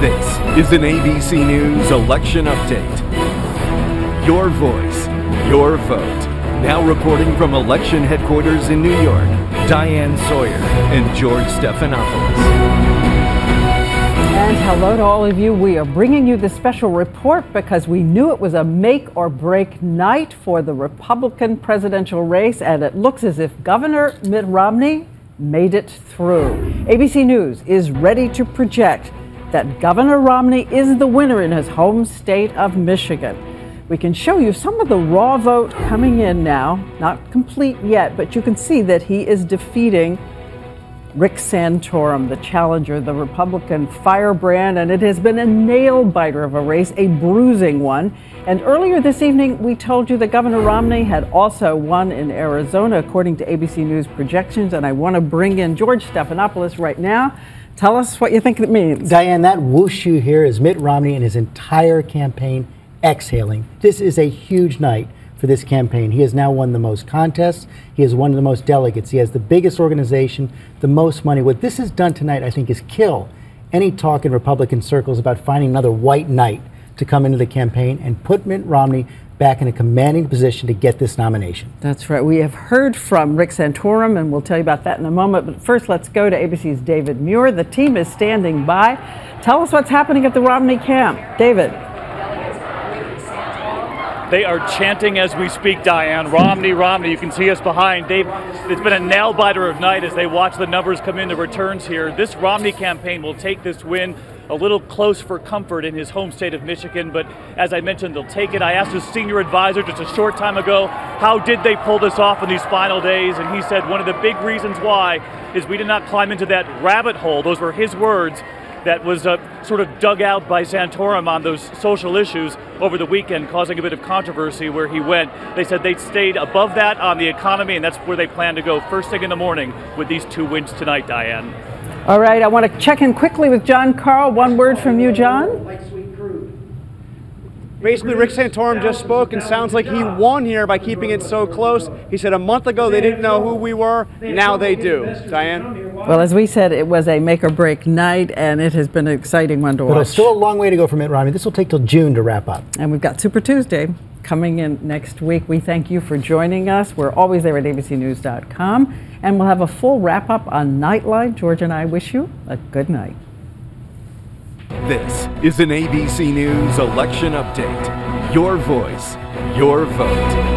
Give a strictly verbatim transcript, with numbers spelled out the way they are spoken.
This is an A B C News election update. Your voice, your vote. Now reporting from election headquarters in New York, Diane Sawyer and George Stephanopoulos. And hello to all of you. We are bringing you this special report because we knew it was a make or break night for the Republican presidential race, and it looks as if Governor Mitt Romney made it through. A B C News is ready to project that Governor Romney is the winner in his home state of Michigan. We can show you some of the raw vote coming in now, not complete yet, but you can see that he is defeating Rick Santorum, the challenger, the Republican firebrand, and it has been a nail-biter of a race, a bruising one. And earlier this evening, we told you that Governor Romney had also won in Arizona, according to A B C News projections, and I want to bring in George Stephanopoulos right now. Tell us what you think it means. Diane, that whoosh you hear is Mitt Romney and his entire campaign exhaling. This is a huge night for this campaign. He has now won the most contests. He has won the most delegates. He has the biggest organization, the most money. What this has done tonight, I think, is kill any talk in Republican circles about finding another white knight to come into the campaign and put Mitt Romney back in a commanding position to get this nomination. That's right. We have heard from Rick Santorum, and we'll tell you about that in a moment. But first, let's go to A B C's David Muir. The team is standing by. Tell us what's happening at the Romney camp. David. They are chanting as we speak, Diane. Romney, Romney. You can see us behind. They've, it's been a nail-biter of night as they watch the numbers come in, the returns here. This Romney campaign will take this win a little close for comfort in his home state of Michigan, but as I mentioned, they'll take it. I asked his senior advisor just a short time ago, how did they pull this off in these final days? And he said one of the big reasons why is we did not climb into that rabbit hole. Those were his words. That was uh, sort of dug out by Santorum on those social issues over the weekend, causing a bit of controversy where he went. They said they'd stayed above that on the economy, and that's where they plan to go first thing in the morning with these two wins tonight, Diane. All right, I want to check in quickly with John Carl. One word from you, John. Basically, Rick Santorum just spoke and sounds like he won here by keeping it so close. He said a month ago they didn't know who we were. Now they do. Diane? Well, as we said, it was a make-or-break night, and it has been an exciting one to watch. But it's still a long way to go for Mitt Romney. This will take till June to wrap up. And we've got Super Tuesday coming in next week. We thank you for joining us. We're always there at A B C news dot com, and we'll have a full wrap-up on Nightline. George and I wish you a good night. This is an A B C News election update. Your voice, your vote.